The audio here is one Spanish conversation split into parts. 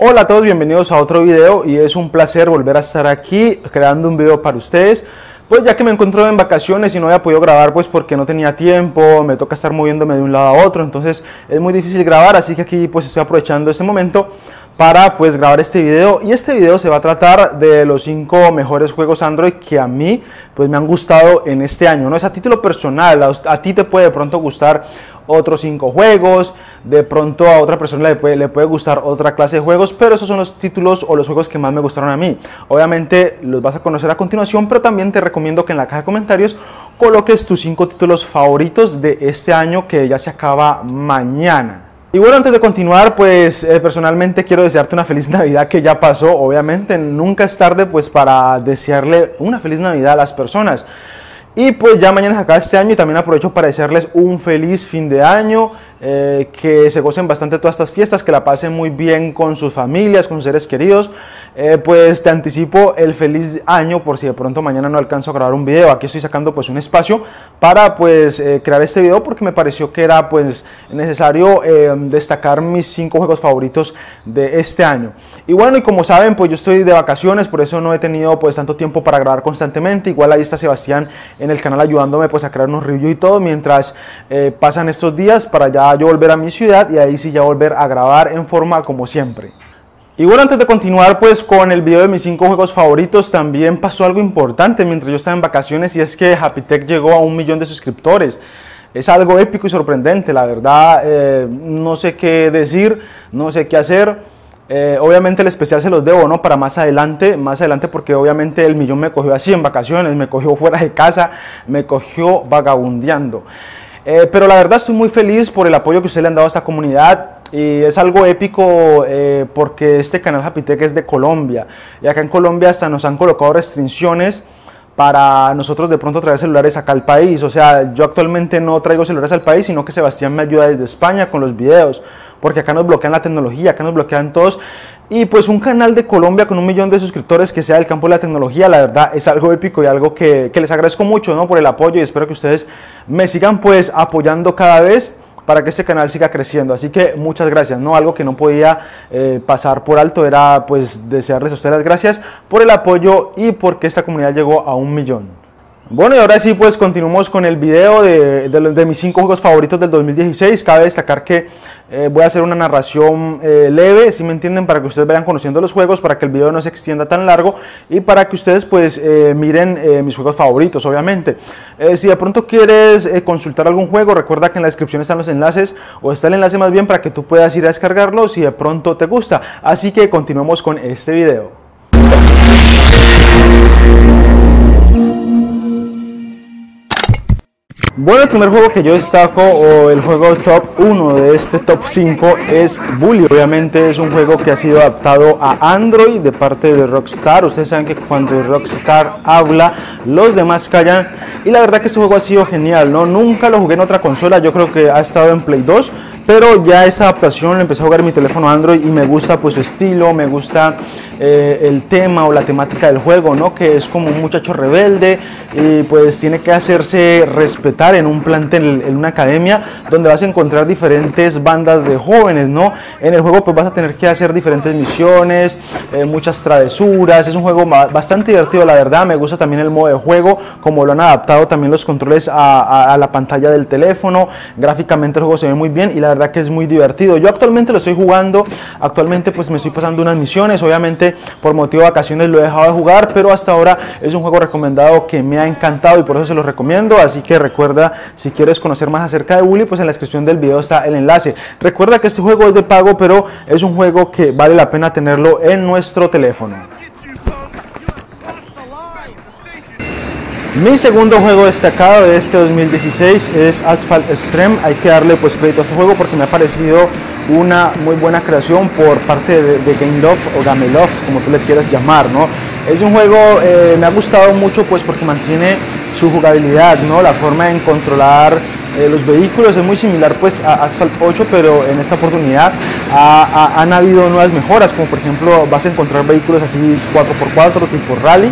Hola a todos, bienvenidos a otro video y es un placer volver a estar aquí creando un video para ustedes. Pues ya que me encuentro en vacaciones y no había podido grabar pues porque no tenía tiempo, me toca estar moviéndome de un lado a otro, entonces es muy difícil grabar, así que aquí pues estoy aprovechando este momento para pues grabar este video. Y este video se va a tratar de los 5 mejores juegos Android que a mí pues me han gustado en este año, ¿no? Es a título personal, a ti te puede de pronto gustar otros 5 juegos, de pronto a otra persona le puede gustar otra clase de juegos, pero esos son los títulos o los juegos que más me gustaron a mí. Obviamente los vas a conocer a continuación, pero también te recomiendo que en la caja de comentarios coloques tus 5 títulos favoritos de este año que ya se acaba mañana. Y bueno, antes de continuar, pues personalmente quiero desearte una feliz Navidad, que ya pasó, obviamente nunca es tarde pues para desearle una feliz Navidad a las personas. Y pues ya mañana se acaba este año y también aprovecho para desearles un feliz fin de año, que se gocen bastante todas estas fiestas, que la pasen muy bien con sus familias, con sus seres queridos. Pues te anticipo el feliz año por si de pronto mañana no alcanzo a grabar un video. Aquí estoy sacando pues un espacio para pues crear este video porque me pareció que era pues necesario destacar mis 5 juegos favoritos de este año. Y bueno, y como saben pues yo estoy de vacaciones, por eso no he tenido pues tanto tiempo para grabar constantemente. Igual ahí está Sebastián en el canal ayudándome pues a crear unos reviews y todo mientras pasan estos días para ya yo volver a mi ciudad y ahí sí ya volver a grabar en forma como siempre. Y bueno, antes de continuar pues con el video de mis 5 juegos favoritos, también pasó algo importante mientras yo estaba en vacaciones, y es que Happy Tech llegó a 1 millón de suscriptores. Es algo épico y sorprendente, la verdad. No sé qué decir, no sé qué hacer. Obviamente el especial se los debo, ¿no?, para más adelante, porque obviamente el millón me cogió así en vacaciones, me cogió fuera de casa, me cogió vagabundeando. Pero la verdad estoy muy feliz por el apoyo que ustedes le han dado a esta comunidad. Y es algo épico porque este canal Happy Tech es de Colombia. Y acá en Colombia hasta nos han colocado restricciones para nosotros de pronto traer celulares acá al país. O sea, yo actualmente no traigo celulares al país, sino que Sebastián me ayuda desde España con los videos, porque acá nos bloquean la tecnología, acá nos bloquean todos. Y pues un canal de Colombia con 1 millón de suscriptores que sea del campo de la tecnología, la verdad es algo épico y algo que les agradezco mucho, ¿no?, por el apoyo, y espero que ustedes me sigan pues apoyando cada vez para que este canal siga creciendo. Así que muchas gracias, ¿no? Algo que no podía pasar por alto era pues desearles a ustedes las gracias por el apoyo y porque esta comunidad llegó a 1 millón. Bueno, y ahora sí pues continuamos con el video de mis 5 juegos favoritos del 2016. Cabe destacar que voy a hacer una narración leve, si me entienden, para que ustedes vayan conociendo los juegos, para que el video no se extienda tan largo y para que ustedes pues miren mis juegos favoritos, obviamente. Si de pronto quieres consultar algún juego, recuerda que en la descripción están los enlaces, o está el enlace más bien, para que tú puedas ir a descargarlo si de pronto te gusta. Así que continuamos con este video. Bueno, el primer juego que yo destaco, o el juego top 1 de este top 5, es Bully. Obviamente es un juego que ha sido adaptado a Android de parte de Rockstar. Ustedes saben que cuando Rockstar habla, los demás callan. Y la verdad que este juego ha sido genial, ¿no? Nunca lo jugué en otra consola, yo creo que ha estado en Play 2. Pero ya esta adaptación la empecé a jugar en mi teléfono Android y me gusta pues su estilo, me gusta el tema o la temática del juego, ¿no? Que es como un muchacho rebelde y pues tiene que hacerse respetar en un plantel, en una academia, donde vas a encontrar diferentes bandas de jóvenes, ¿no? En el juego pues vas a tener que hacer diferentes misiones, muchas travesuras. Es un juego bastante divertido, la verdad. Me gusta también el modo de juego, como lo han adaptado también los controles a la pantalla del teléfono. Gráficamente el juego se ve muy bien y la verdad que es muy divertido. Yo actualmente lo estoy jugando, actualmente pues me estoy pasando unas misiones, obviamente por motivo de vacaciones lo he dejado de jugar, pero hasta ahora es un juego recomendado que me ha encantado y por eso se los recomiendo. Así que recuerda, si quieres conocer más acerca de Bully, pues en la descripción del video está el enlace. Recuerda que este juego es de pago, pero es un juego que vale la pena tenerlo en nuestro teléfono. Mi segundo juego destacado de este 2016 es Asphalt Extreme. Hay que darle pues crédito a este juego porque me ha parecido una muy buena creación por parte de Gameloft, o Gameloft, como tú le quieras llamar, ¿no? Es un juego, me ha gustado mucho pues porque mantiene su jugabilidad, ¿no? La forma en controlar los vehículos. Es muy similar pues a Asphalt 8, pero en esta oportunidad han habido nuevas mejoras, como por ejemplo vas a encontrar vehículos así 4x4 tipo rally,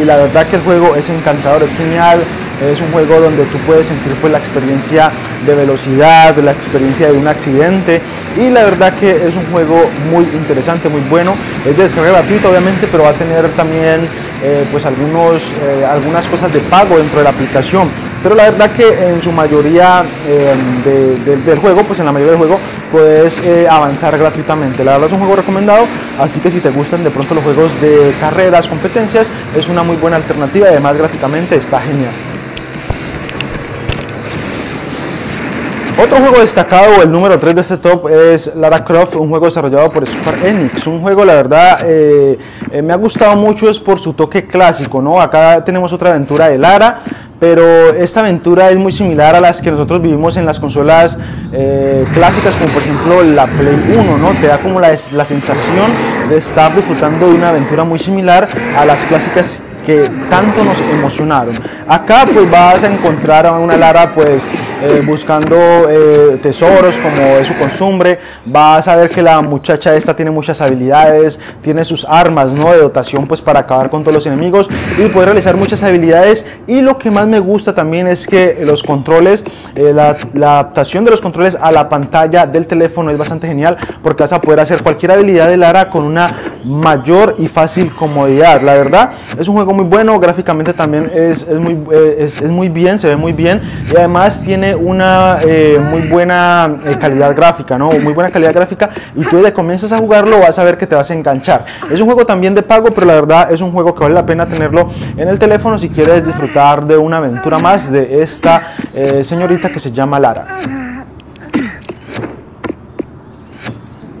y la verdad que el juego es encantador, es genial. Es un juego donde tú puedes sentir pues la experiencia de velocidad, la experiencia de un accidente, y la verdad que es un juego muy interesante, muy bueno. Es de descarga gratuita obviamente, pero va a tener también pues algunas cosas de pago dentro de la aplicación, pero la verdad que en su mayoría del juego, pues en la mayoría del juego puedes avanzar gratuitamente. La verdad es un juego recomendado, así que si te gustan de pronto los juegos de carreras, competencias, es una muy buena alternativa, y además gráficamente está genial. Otro juego destacado, el número 3 de este top, es Lara Croft, un juego desarrollado por Square Enix. Un juego, la verdad, me ha gustado mucho, es por su toque clásico, ¿no? Acá tenemos otra aventura de Lara, pero esta aventura es muy similar a las que nosotros vivimos en las consolas clásicas, como por ejemplo la Play 1, ¿no? Te da como la sensación de estar disfrutando de una aventura muy similar a las clásicas que tanto nos emocionaron. Acá pues vas a encontrar a una Lara pues buscando tesoros, como es su costumbre. Vas a ver que la muchacha esta tiene muchas habilidades, tiene sus armas, ¿no?, de dotación pues para acabar con todos los enemigos, y puede realizar muchas habilidades. Y lo que más me gusta también es que los controles, la adaptación de los controles a la pantalla del teléfono es bastante genial, porque vas a poder hacer cualquier habilidad de Lara con una mayor y fácil comodidad. La verdad es un juego muy bueno, gráficamente también es muy bien, se ve muy bien, y además tiene una muy buena calidad gráfica, ¿no? Muy buena calidad gráfica, y tú desde que comienzas a jugarlo vas a ver que te vas a enganchar. Es un juego también de pago, pero la verdad es un juego que vale la pena tenerlo en el teléfono si quieres disfrutar de una aventura más de esta señorita que se llama Lara.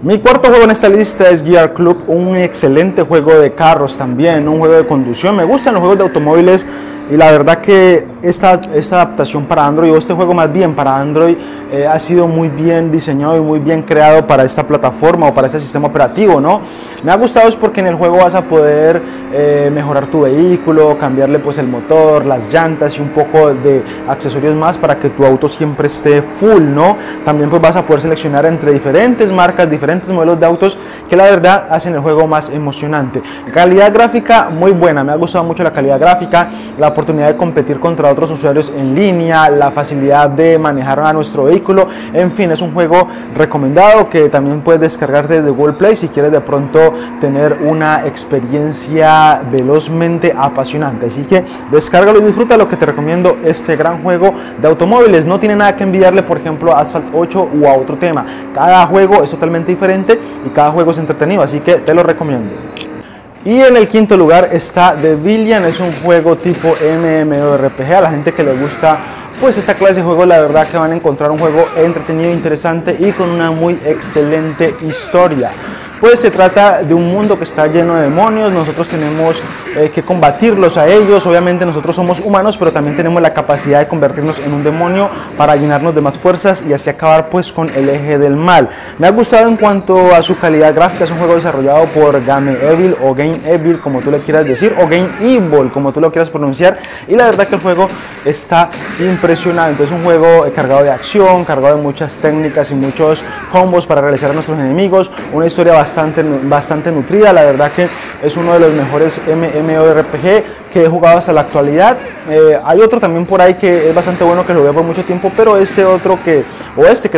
Mi cuarto juego en esta lista es Gear Club, un excelente juego de carros también, un juego de conducción. Me gustan los juegos de automóviles, y la verdad que esta adaptación para Android, o este juego más bien para Android, ha sido muy bien diseñado y muy bien creado para esta plataforma o para este sistema operativo, ¿no? Me ha gustado es porque en el juego vas a poder mejorar tu vehículo, cambiarle pues el motor, las llantas y un poco de accesorios más para que tu auto siempre esté full, ¿no? También pues vas a poder seleccionar entre diferentes marcas, diferentes modelos de autos, que la verdad hacen el juego más emocionante. Calidad gráfica muy buena, me ha gustado mucho la calidad gráfica, la oportunidad de competir contra otros usuarios en línea, la facilidad de manejar a nuestro vehículo. En fin, es un juego recomendado que también puedes descargar desde Google Play si quieres de pronto tener una experiencia velozmente apasionante. Así que descárgalo y disfruta lo que te recomiendo, este gran juego de automóviles. No tiene nada que envidiarle, por ejemplo, a Asphalt 8 o a otro tema. Cada juego es totalmente diferente y cada juego es entretenido, así que te lo recomiendo. Y en el quinto lugar está Devilian, es un juego tipo MMORPG. A la gente que le gusta pues esta clase de juegos, la verdad que van a encontrar un juego entretenido, interesante y con una muy excelente historia. Pues se trata de un mundo que está lleno de demonios, nosotros tenemos que combatirlos a ellos. Obviamente nosotros somos humanos, pero también tenemos la capacidad de convertirnos en un demonio para llenarnos de más fuerzas y así acabar pues con el eje del mal. Me ha gustado en cuanto a su calidad gráfica, es un juego desarrollado por Game Evil, como tú le quieras decir, o Game Evil, como tú lo quieras pronunciar, y la verdad que el juego está impresionante. Es un juego cargado de acción, cargado de muchas técnicas y muchos combos para realizar a nuestros enemigos, una historia bastante nutrida. La verdad que es uno de los mejores MMORPG que he jugado hasta la actualidad. Hay otro también por ahí que es bastante bueno, que lo veo por mucho tiempo, pero este otro que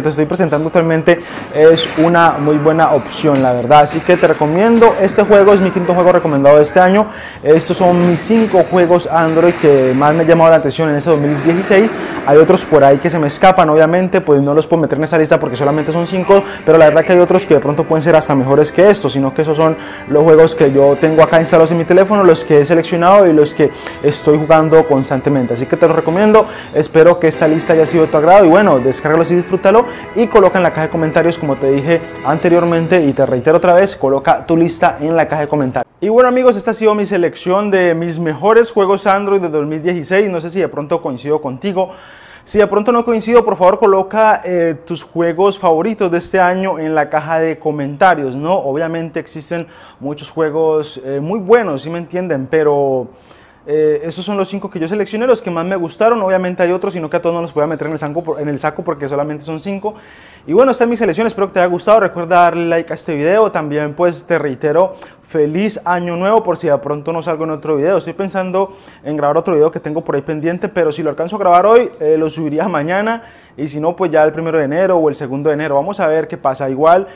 te estoy presentando actualmente es una muy buena opción, la verdad. Así que te recomiendo este juego, es mi quinto juego recomendado de este año. Estos son mis 5 juegos Android que más me han llamado la atención en este 2016. Hay otros por ahí que se me escapan, obviamente, pues no los puedo meter en esta lista porque solamente son 5, pero la verdad que hay otros que de pronto pueden ser hasta mejores que estos, sino que esos son los juegos que yo tengo acá instalados en mi teléfono, los que he seleccionado y los que estoy jugando constantemente. Así que te lo recomiendo, espero que esta lista haya sido de tu agrado, y bueno, descárgalos y disfrútalo, y coloca en la caja de comentarios, como te dije anteriormente y te reitero otra vez, coloca tu lista en la caja de comentarios. Y bueno amigos, esta ha sido mi selección de mis mejores juegos Android de 2016, no sé si de pronto coincido contigo. Si de pronto no coincido, por favor coloca tus juegos favoritos de este año en la caja de comentarios, ¿no? Obviamente existen muchos juegos muy buenos, ¿sí me entienden? Pero Esos son los 5 que yo seleccioné, los que más me gustaron. Obviamente hay otros, sino que a todos no los voy a meter en el saco porque solamente son 5. Y bueno, esta es mi selección, espero que te haya gustado. Recuerda darle like a este video. También pues te reitero, feliz año nuevo, por si de pronto no salgo en otro video. Estoy pensando en grabar otro video que tengo por ahí pendiente, pero si lo alcanzo a grabar hoy, lo subiría mañana, y si no, pues ya el 1 de enero o el 2 de enero. Vamos a ver qué pasa. Igual,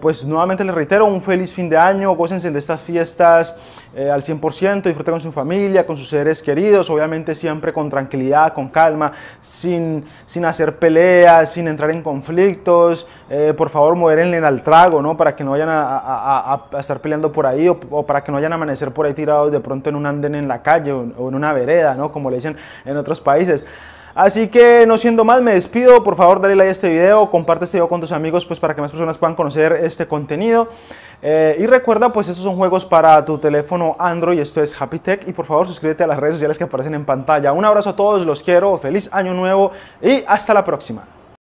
pues nuevamente les reitero, un feliz fin de año, gócense de estas fiestas al 100%, disfruten con su familia, con sus seres queridos, obviamente siempre con tranquilidad, con calma, sin hacer peleas, sin entrar en conflictos. Por favor, modérenle al trago, ¿no? Para que no vayan a estar peleando por ahí, o para que no vayan a amanecer por ahí tirados de pronto en un andén en la calle, o en una vereda, ¿no? Como le dicen en otros países. Así que no siendo más, me despido. Por favor, dale like a este video, comparte este video con tus amigos, pues para que más personas puedan conocer este contenido. Y recuerda, pues estos son juegos para tu teléfono Android. Esto es Happy Tech, y por favor suscríbete a las redes sociales que aparecen en pantalla. Un abrazo a todos, los quiero, feliz año nuevo y hasta la próxima.